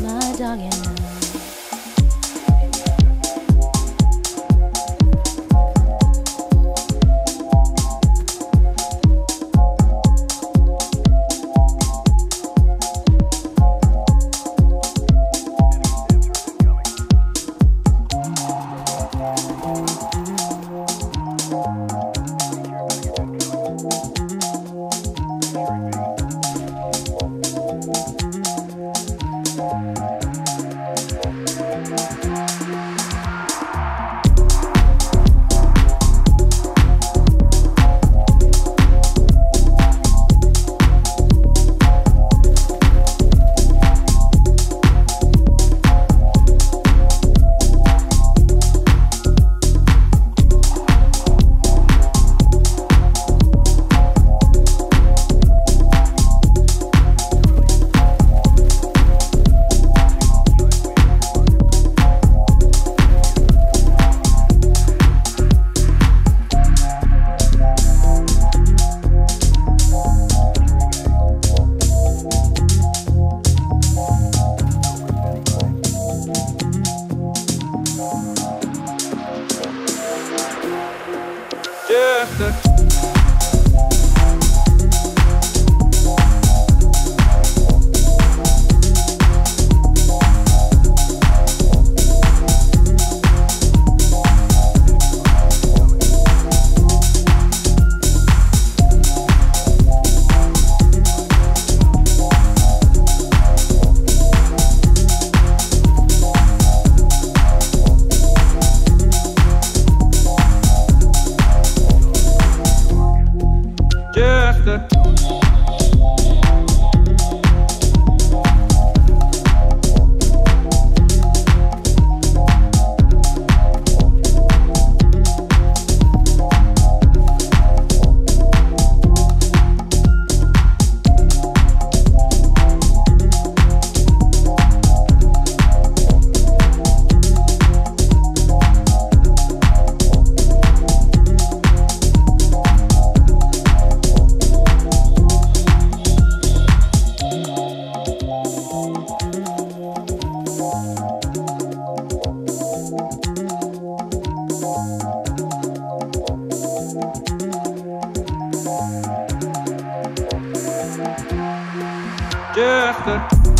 my dog and I. Just